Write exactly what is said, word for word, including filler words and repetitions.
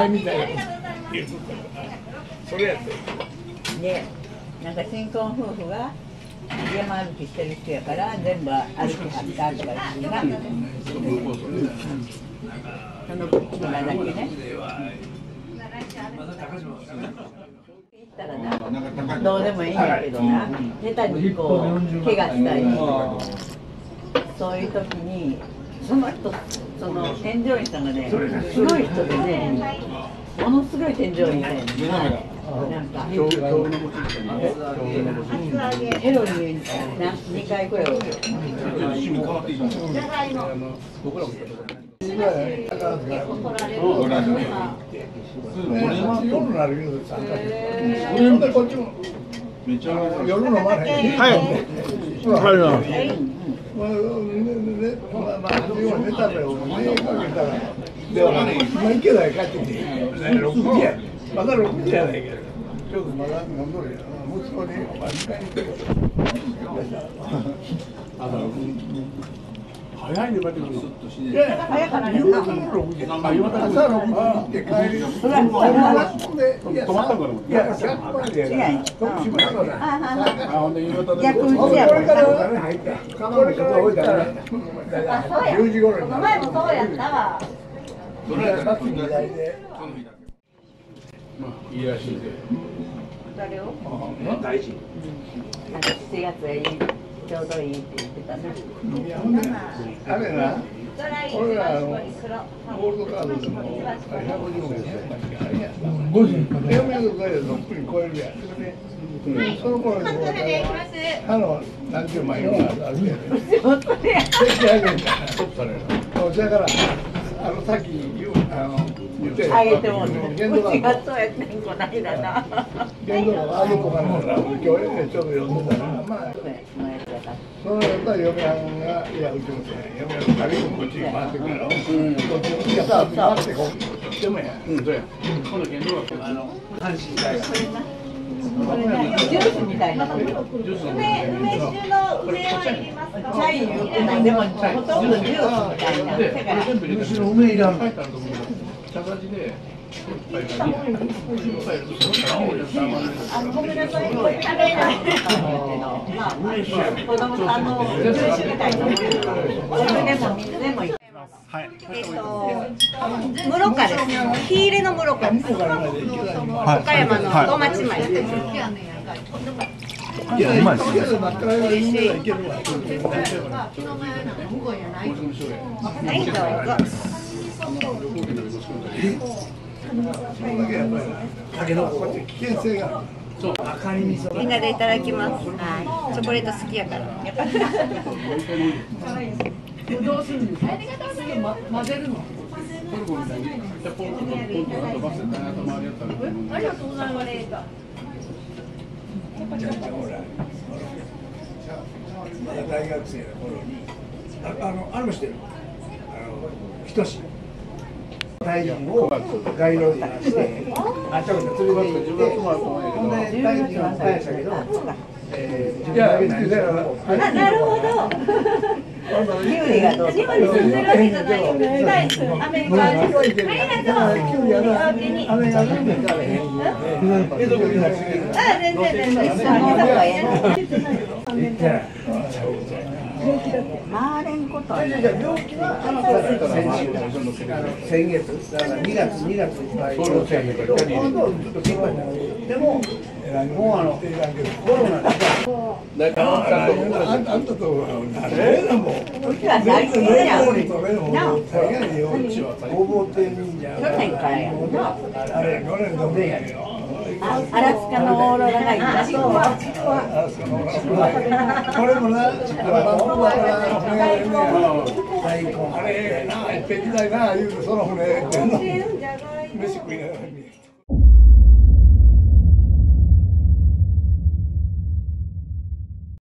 前みたいな。それやって。ね、なんか新婚夫婦が山歩きしてる人やから全部歩きはったとか言ってな。その言葉だけね。どうでもいいんやけどな、下手にこう怪我したり、そういう時にその人、その添乗員さんがね、すごい人でね、ものすごい添乗員で、なんかヘロににかいくらいおる。だから怒られる。怒られる。夜なるよ。俺こっちも。めちゃ夜飲まない。はい。はい。早いね、待ってください。早かな。夕方のろくじ。朝ろくじって帰り。それは泊まったんかな。いや、逆までやな。徳島だから。あ、ほんで夕方で。逆打ちや。これから入った。これから入った。じゅうじ頃に。前もそうやったわ。それはさっきの時代で。まあ、いいらしいで。誰を？大臣。なんかしちがつはいい。ちょうどいいって言ってたな。あれな、俺らあのゴールドカードでもひゃくごじゅうえんであれや。ごじゅうえんどっぷり超えるやん。その頃にあの何十万円があるやん。だからあのさっき言ってあげてもね。うちがそうやってんこないだな。限度がある子がもう今日ちょっと呼んでたな。まあ。そのやっぱり嫁はんが、いや、うちもそうや、嫁はんがこっちに回ってくるやろ、こっちに回ってこう、でもや、うん、そうや、この辺の阪神大学、これね、ジュースみたいな、梅酒の梅を入れますか、チャイ言ってない、でもほとんどジュースみたいな、梅酒の梅いらん、高地で、ごめんなさい、これ食べない。まあ、子供さんの住所みたいな、お湯でも水でもいけます。はい。えっと、室賀です。火入れの室賀です。岡山の小町前です。いや、うまいですね。ないんだよ。みんなでいただきます。はい、チョコレート好きやから。混ぜるの。ありがとうございます。大臣を街路樹にして、あちゃこちゃ釣りバッグ自分は困ると思うんやけど、大臣は大したけど、自分だけないから、なるほど、キュウリがどうするわけじゃないけど、大臣、アメリカで、ありがとう、キュウリはアメリカで、え、どこにいらっしゃるの？あ、全然全然、一緒にいたほうがいいな。回れんことはない。病気は先月、にがつ、にがついっぱいでも、もうあのコロナだから、あんたとなれなもん。うちは大好きやん。なあ、ごぼう天神社。去年からやんな。あれ、ごねんごめんやけど。アラスカのオーロラがいいな。これもな、あれな、いっぺんみたいな、言うてその船、飯食いながら。